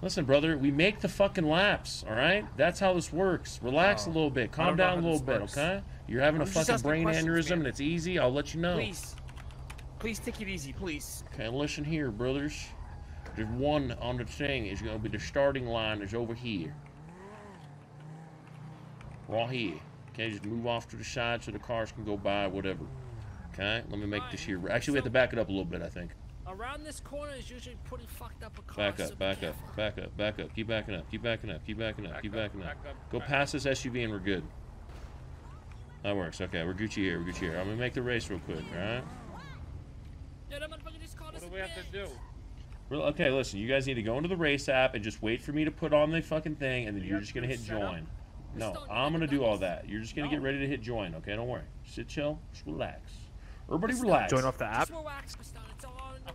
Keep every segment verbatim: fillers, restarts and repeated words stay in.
Listen, brother, we make the fucking laps, all right? That's how this works. Relax oh, a little bit. Calm down a little bit, works. okay? You're having I'm a fucking brain aneurysm, man. And it's easy. I'll let you know. Please. Please take it easy, please. Okay, listen here, brothers. There's one on the thing. Is going to be the starting line is over here. Right here. Okay, just move off to the side so the cars can go by, whatever. Okay, let me make right. this here. Actually, we have to back it up a little bit, I think. Around this corner is usually pretty fucked up with cars. Back up, so back up, back up, back up. Keep backing up, keep backing up, keep backing up, back keep backing up. Back up. Go back past up. This S U V and we're good. That works. Okay, we're Gucci here, we're Gucci here. I'm gonna make the race real quick, all right? What do we have to do? Well, okay, listen, you guys need to go into the race app and just wait for me to put on the fucking thing, and then you you're just gonna hit join. No, I'm gonna do all that. You're just gonna no. get ready to hit join, okay? Don't worry. Sit chill, just relax. Everybody relax. Join off the app.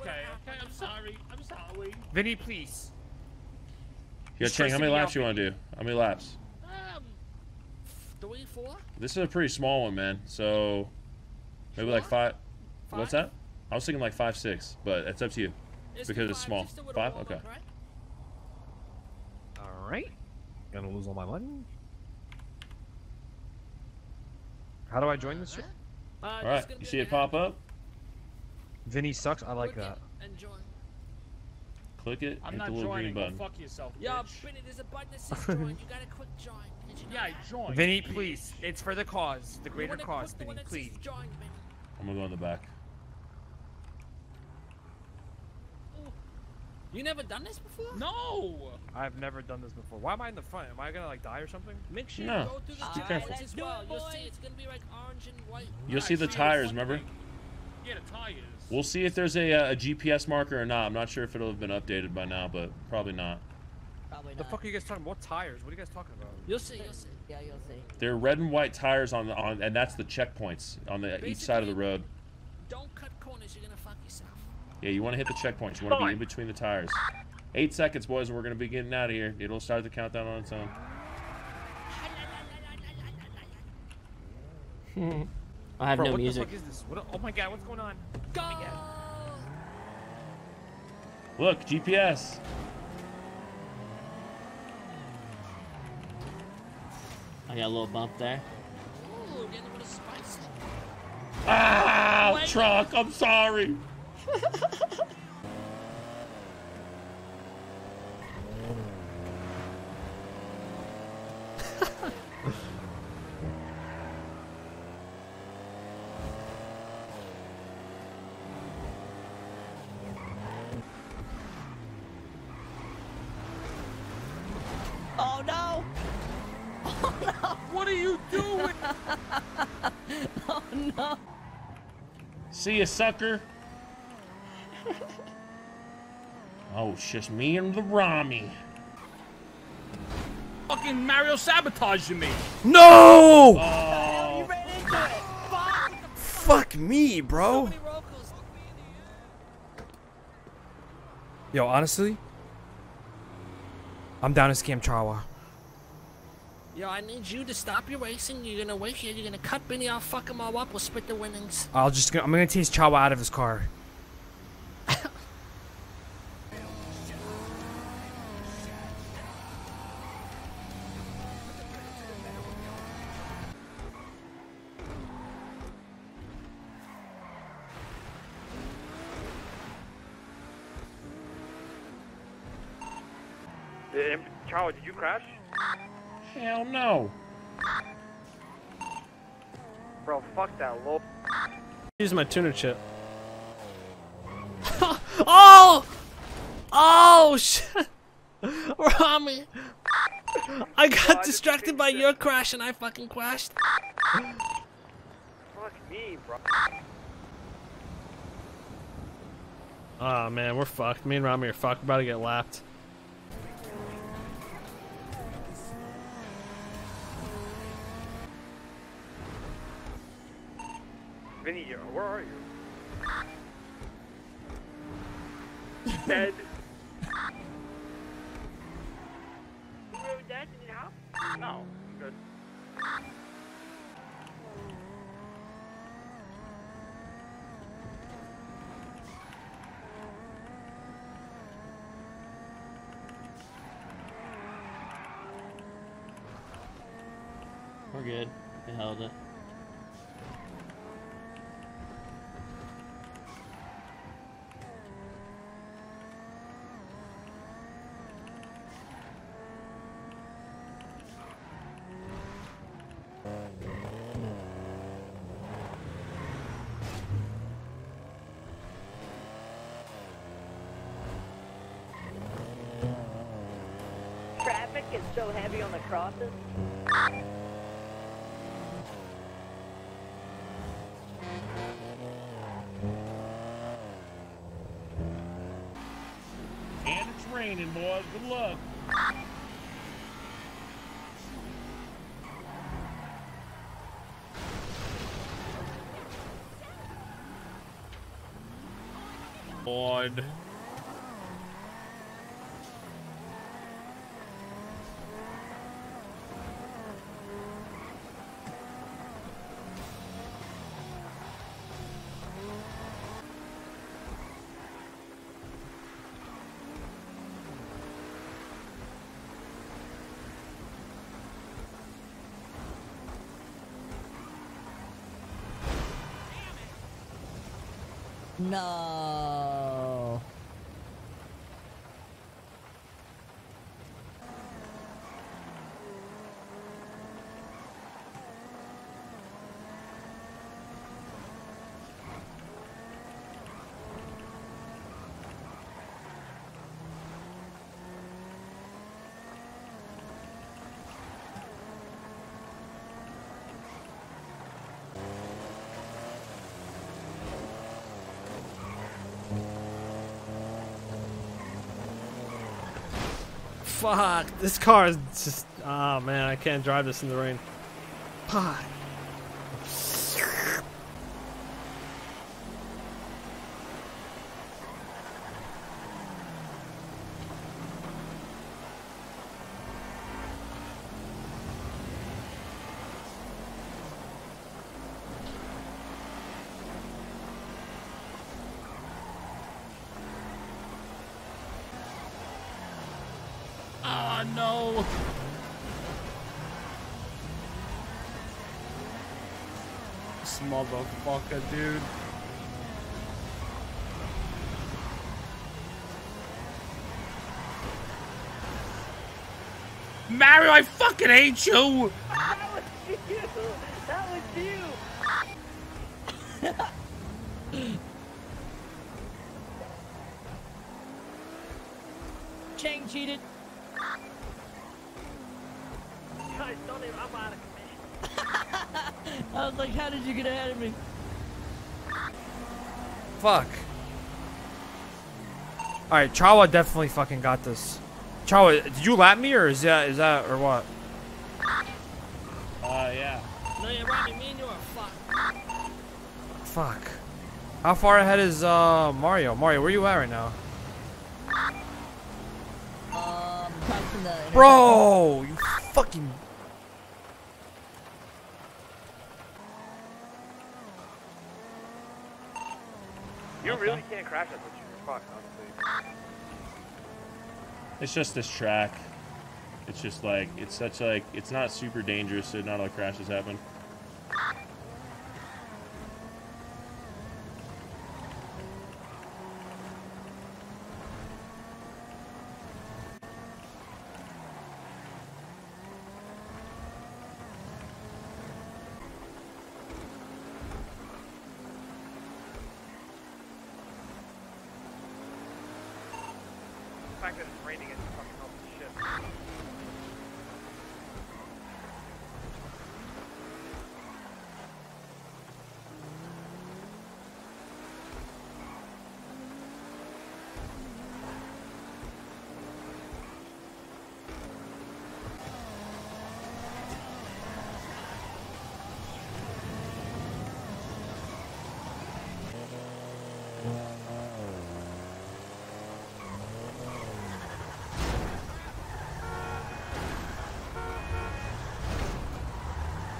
Okay, okay, I'm sorry, I'm sorry. Vinny, please. Yeah, Chang, how many laps you want to do? How many laps? Um, three, four? This is a pretty small one, man, so maybe four? like five, five. What's that? I was thinking like five, six, but it's up to you it's because five, it's small. Five? Okay. Up, right? All right. Gonna lose all my money. How do I join this? Uh, all right, you see it pop up? Vinny sucks. I like that. Enjoy. Click it. I'm hit not the little joining. Green button. Go fuck yourself, bitch. Yo, Vinny, there's a button that says join. You gotta click join. You know yeah, join. Vinny, please. It's for the cause, the greater cause. Vinny, please. Join, Vinny. I'm gonna go in the back. Ooh. You never done this before? No. I've never done this before. Why am I in the front? Am I gonna like die or something? Make sure no. you go through the tires as well. You'll see it's gonna be like orange and white. You'll see the tires. Remember? Yeah, the tires. We'll see if there's a, a, a G P S marker or not. I'm not sure if it'll have been updated by now, but probably not. Probably not. The fuck are you guys talking about? What tires? What are you guys talking about? You'll see. You'll see. Yeah, you'll see. They're red and white tires on the on, and that's the checkpoints on the Basically, each side of the road. Don't cut corners. You're gonna fuck yourself. Yeah, you want to hit the checkpoints. You want to be in between the tires. Eight seconds, boys, and we're gonna be getting out of here. It'll start the countdown on its own. Hmm. I have Bro, no what music. What the fuck is this? What, oh my god, what's going on? Go! Look, G P S. I got a little bump there. Ooh, getting a little spicy. Ah, Wait. truck, I'm sorry. Oh no! Oh no! What are you doing? Oh no! See ya, sucker! Oh, it's just me and the Ramee. Fucking Mario sabotaging me! No! Oh. Oh, you ran into it. Fuck. Fuck me, bro! So Yo, honestly? I'm down to scam Chawa. Yo, I need you to stop your racing. You're gonna wait here. You're gonna cut Vinny. I'll fuck them all up. We'll split the winnings. I'll just. Go, I'm gonna tease Chawa out of his car. Charlie, did you crash? Hell no. Bro, fuck that low. Use my tuner chip. Oh! Oh, shit! Ramee! I got no, distracted I by your it. crash and I fucking crashed. Fuck me, bro. Aw, oh, man, we're fucked. Me and Ramee are fucked. We're about to get lapped. Vinny, where are you? Dead. You were dead? Did you help? No, I'm good. We're good. We held it. Traffic is so heavy on the crosses. And it's raining, boys. Good luck. Boyd. No. Fuck, this car is just, oh man, I can't drive this in the rain. Fuck. No. This motherfucker, dude. Mario, I fucking hate you. That was you. That was you. Chang cheated. I'm out of commission. I was like, how did you get ahead of me? Fuck. Alright, Chawa definitely fucking got this. Chawa, did you lap me or is that, is that, or what? Uh, yeah. No, you're right, me and you are fucked. Fuck. How far ahead is, uh, Mario? Mario, where you at right now? Um, Bro, you fucking... You really can't crash that picture. Fuck, honestly. It's just this track. It's just like, it's such like, it's not super dangerous, so not all crashes happen. The fact that it's raining is fucking helping shit.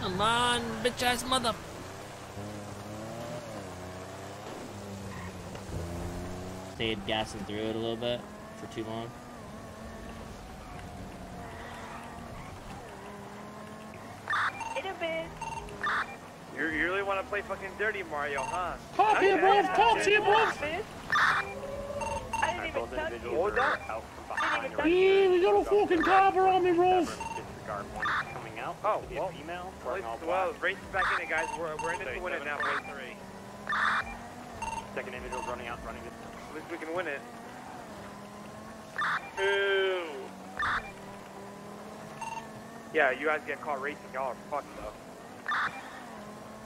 Come on, bitch ass mother. Stayed gassing through it a little bit for too long. stupid. You really want to play fucking dirty, Mario, huh? Pop here, boys! Pop here, boys! I didn't even touch you. Hold up. Yeah, we got a fucking carver on me, Rolls. Oh, well, female, well, race is back in it, guys. We're, we're in it to win it now, race three. Second individual running out, running it. At least we can win it. Ooh. Yeah, you guys get caught racing, y'all are fucked up.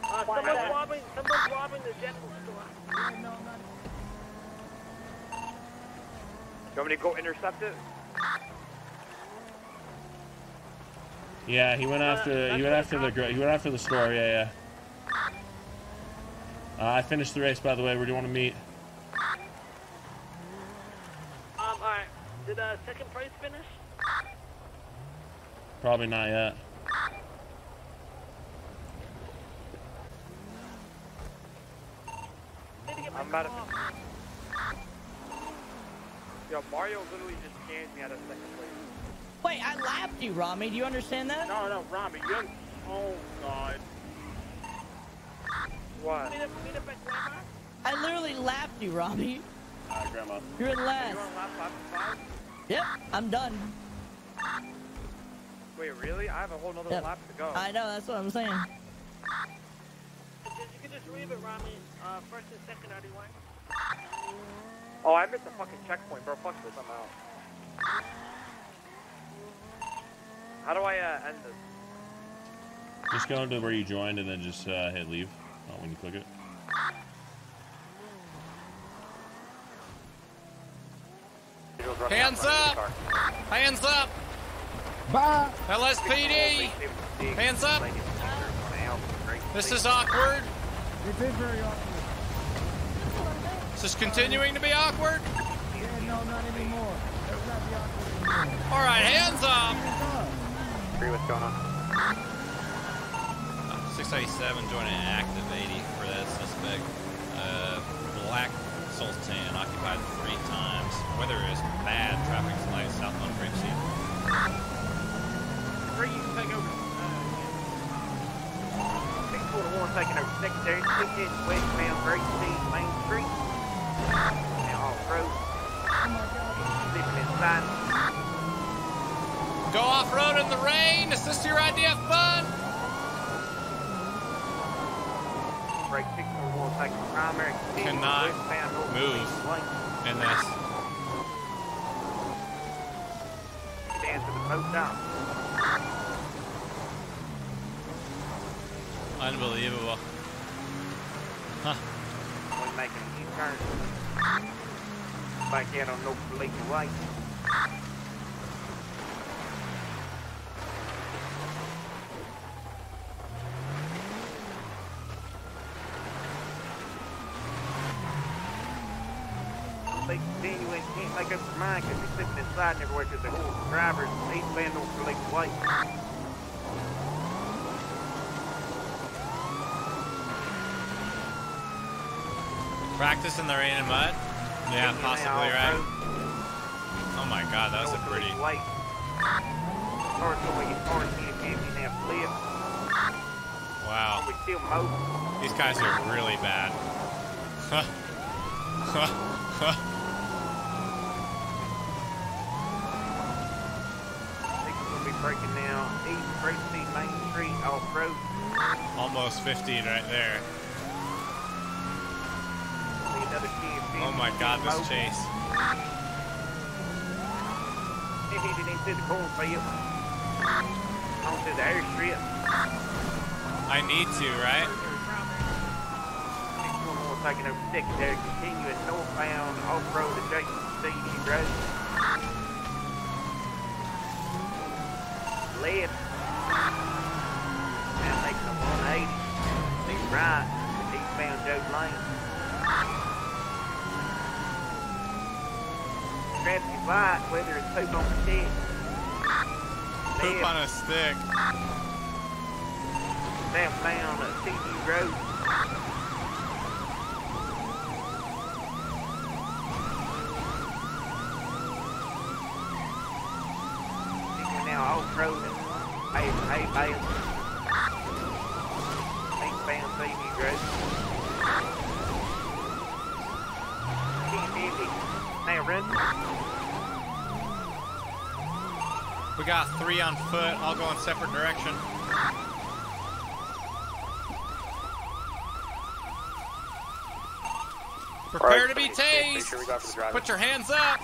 Uh, someone's robbing, someone's robbing the general store. No, no, no. You want me to go intercept it? Yeah, he went after, uh, he went after the, he went after the store, yeah, yeah. Uh, I finished the race, by the way. Where do you want to meet? Um, alright. Did, uh, second place finish? Probably not yet. I'm about to... Yo, Mario literally just canned me out of second place. Wait, I lapped you, Ramee. Do you understand that? No, no, Ramee, you don't... Oh, God. What? Meet up, meet up at Grandma? I literally lapped you, Ramee. Alright, uh, Grandma. You're in last. You on lap five and five? Yep, I'm done. Wait, really? I have a whole nother yep. lap to go. I know, that's what I'm saying. You can just leave it, Ramee. Uh, first and second, already won. Oh, I missed a fucking checkpoint, bro. Fuck this, I'm out. How do I uh, end this? Just go into where you joined and then just uh, hit leave. Not when you click it. Hands up! Hands up! Bye! L S P D! Hands up! This is awkward. It is very awkward. Is this continuing to be awkward? Yeah, no, not anymore. It's not the awkward anymore. All right, hands up! Agree what's going on. six eighty-seven joining an active eighty for that suspect. Uh, black Sultan occupied three times. Weather is bad. Traffic is light. Southbound Grapeseed. Three, take over. six forty-one taking over secondary ticket. Westbound Grapeseed Main Street. Now off road. Slipping inside. Go off road in the rain. Is this your idea of fun? Cannot move in this. Stand to the post down. Unbelievable. Huh. We're making a U-turn. Back out on no blinking light. They continue and can't make up their mind because they're sitting inside everywhere because the whole driver's eight vandals for Lake White. Practice in the rain and mud? Yeah, yeah possibly, right? Road. Oh my god, that was a pretty. White. Wow. These guys are really bad. Huh. Huh. Huh. Breaking now. East Grapeseed Main Street off road. Almost fifteen right there. Another oh my god, this road. Chase. He didn't even see the cornfield. On to the airstrip. I need to, right? Taking over secondary, continuing northbound off-road adjacent to C D Road. Left. Now making a one eighty. Then right. Eastbound Joe's Lane. Traffic is light, whether it's poop on a stick. Poop on a stick. Southbound at C D Road. Road. Hey, hey, hey. Easy, easy. Hey, Rin. We got three on foot. I'll go in separate direction. Prepare right, to be tased. Sure put your hands up.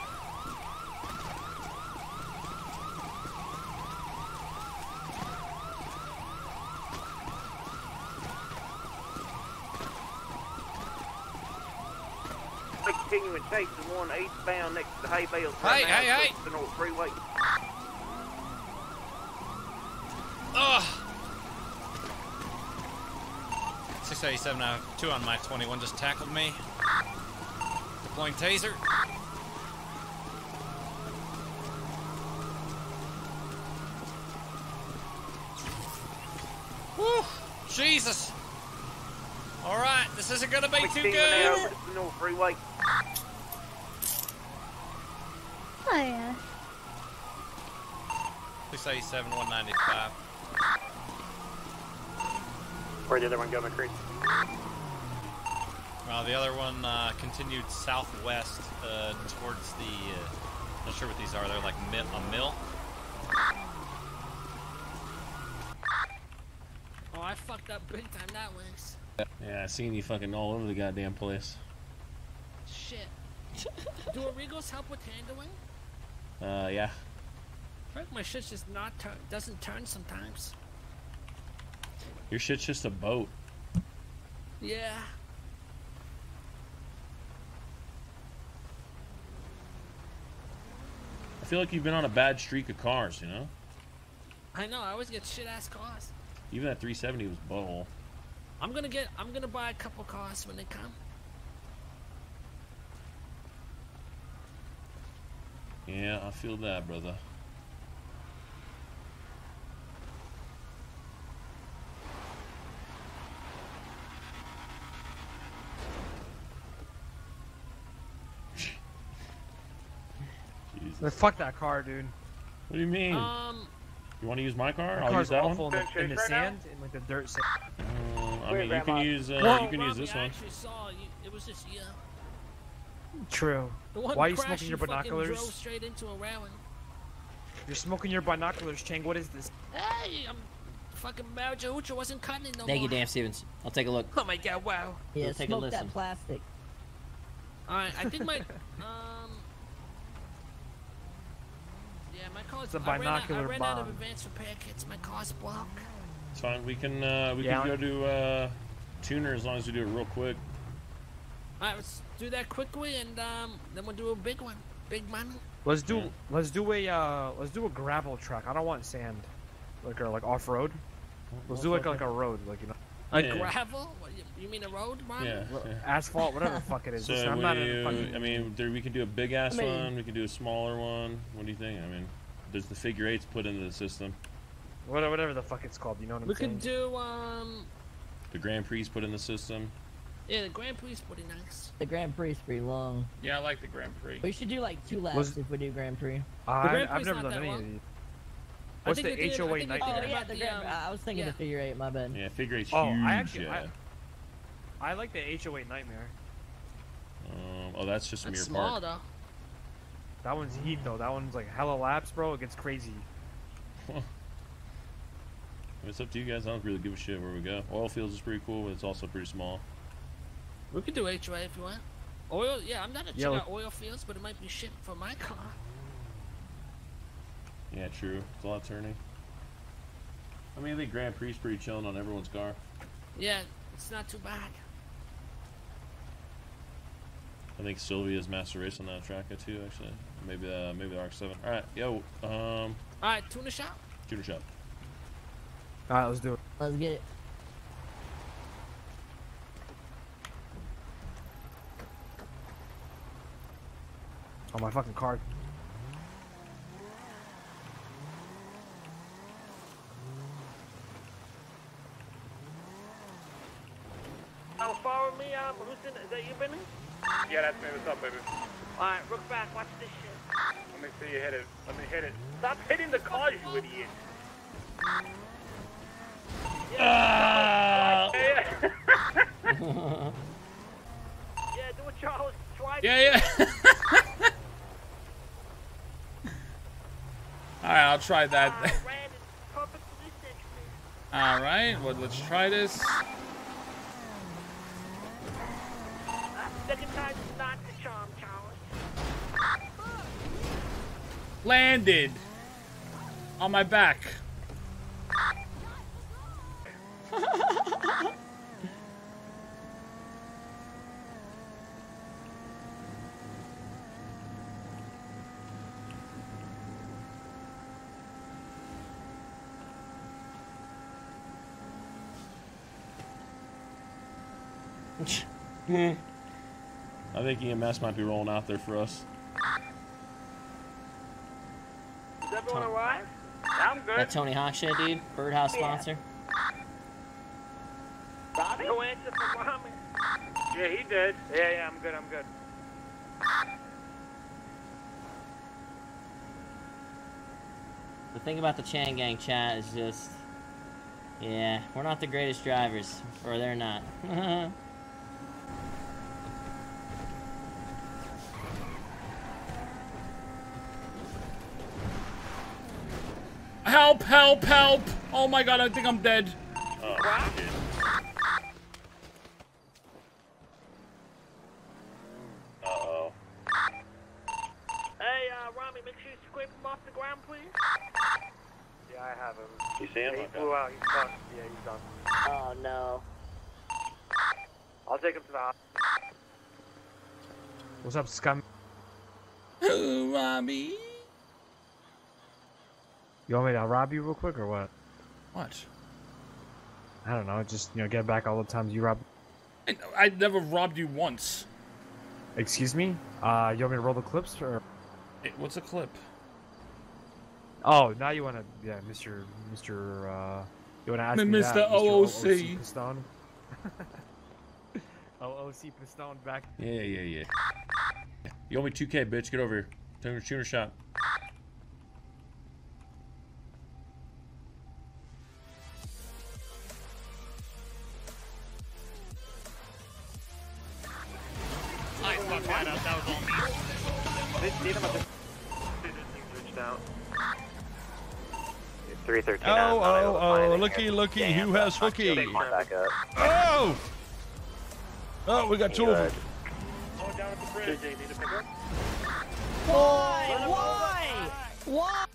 Continue and chase the one eastbound next to the hay bales. Hey, hey, hey! The north freeway. Ugh. six eighty-seven, I have two on my twenty-one, just tackled me. Deploying taser. Woo! Jesus! Alright, this isn't gonna be too good! Now, the north freeway. Oh, yeah. six eighty-seven, one ninety-five. Where did the other one go, McCree? Well, the other one uh, continued southwest uh, towards the. Uh, not sure what these are. They're like mi a mill. Oh, I fucked up big time that works. Yeah, I seen you fucking all over the goddamn place. Shit. Do Origos help with handling? Uh, yeah. I think my shit's just not turn doesn't turn sometimes. Your shit's just a boat. Yeah. I feel like you've been on a bad streak of cars, you know? I know, I always get shit-ass cars. Even that three seventy was butthole. I'm gonna get, I'm gonna buy a couple cars when they come. Yeah, I feel that, brother. Jesus. Fuck that car, dude. What do you mean? Um, you want to use my car? I'll use that one. In the, in the sand, in like the dirt sand. Um, I mean, you can use, uh, Whoa, you can Robbie, use this I one. Actually saw you. It was just, yeah. True. Why are you smoking your binoculars? Straight into a railing. You're smoking your binoculars, Chang. What is this? Hey, I'm fucking Mario Ucho wasn't cutting it no Thank more. You, Dan Stevens. I'll take a look. Oh my god, wow. Yeah, I'll take smoke a listen. That plastic. Alright, I think my, um... yeah, my car's... The binocular I ran, out, I ran out of advanced repair kits. My car's blocked. It's fine. We can, uh, we yeah, can go to, uh, tuner as long as we do it real quick. Alright, let's do that quickly, and um, then we'll do a big one, big money. Let's do, yeah. let's do a, uh, let's do a gravel truck. I don't want sand, like or like off road. Let's do like like a road, like you know. Like yeah. gravel? What, you mean a road, man? Yeah, yeah. Asphalt, whatever the fuck it is. So I'm we, not in fucking... I mean, there, we could do a big ass I mean, one. We could do a smaller one. What do you think? I mean, there's the figure eights put into the system. Whatever the fuck it's called, you know what I'm we saying? We could do um. The Grand Prix put in the system. Yeah, the Grand Prix is pretty nice. The Grand Prix is pretty long. Yeah, I like the Grand Prix. We should do like two laps What's, if we do Grand Prix. Uh, Grand I've never done any of these. What's the H O eight night? Oh, yeah, the Grand Prix. I was thinking yeah. the figure eight, my bad. Yeah, figure eight's oh, huge. I, actually, yeah. I, I like the H O eight nightmare. Um, oh, that's just that's Mirror small, Park. Though. That one's heat, though. That one's like hella laps, bro. It gets crazy. It's up to you guys. I don't really give a shit where we go. Oil fields is pretty cool, but it's also pretty small. We could do H O A if you want. Oil, yeah, I'm not a check out oil fields, but it might be shit for my car. Yeah, true. It's a lot of turning. I mean, I think Grand Prix's pretty chilling on everyone's car. Yeah, it's not too bad. I think Sylvia's master race on that track too, actually. Maybe uh, maybe the R X seven. All right, yo. Um. All right, tuna shop. Tuna shop. All right, let's do it. Let's get it. Oh, my fucking card. Oh, follow me, um, Houston. Is that you, Benny? Yeah, that's me. What's up, baby? Alright, look back. Watch this shit. Let me see you hit it. Let me hit it. Stop hitting the car, you idiot. Yeah, uh... Yeah, do what Charles tried. Yeah, yeah. Alright, I'll try that. Alright, well, let's try this. Second time's not the charm, Charles. Landed on my back. I think E M S might be rolling out there for us. Is everyone alive? I'm good. That Tony Hawk shit, dude. Birdhouse sponsor. Bobby, no answer for Mommy. Yeah, he did. Yeah, yeah, I'm good, I'm good. The thing about the Chang Gang chat is just... yeah, we're not the greatest drivers. Or they're not. Help, help, help! Oh my god, I think I'm dead. Oh, shit. Uh-oh. Hey, uh, Rami, make sure you scrape him off the ground, please. Yeah, I have him. You see him? Yeah, he okay. flew out, he's done. Yeah, he's done. Oh, no. I'll take him to the hospital. What's up, scum? Hello, Rami. You want me to rob you real quick or what? What? I don't know. Just, you know, get back all the times you rob. I, I never robbed you once. Excuse me? Uh, you want me to roll the clips or? Hey, what's a clip? Oh, now you want to, yeah, Mister, Mister, uh, you want to ask me Mister that? O O C. Mister O O C Pistone. O O C Pistone back. Yeah, yeah, yeah, yeah. You owe me two K, bitch. Get over here. Take your shooter shot. Looky, looky, damn, who has hooky? Oh! Oh, we got two of them. Why? Why? Why?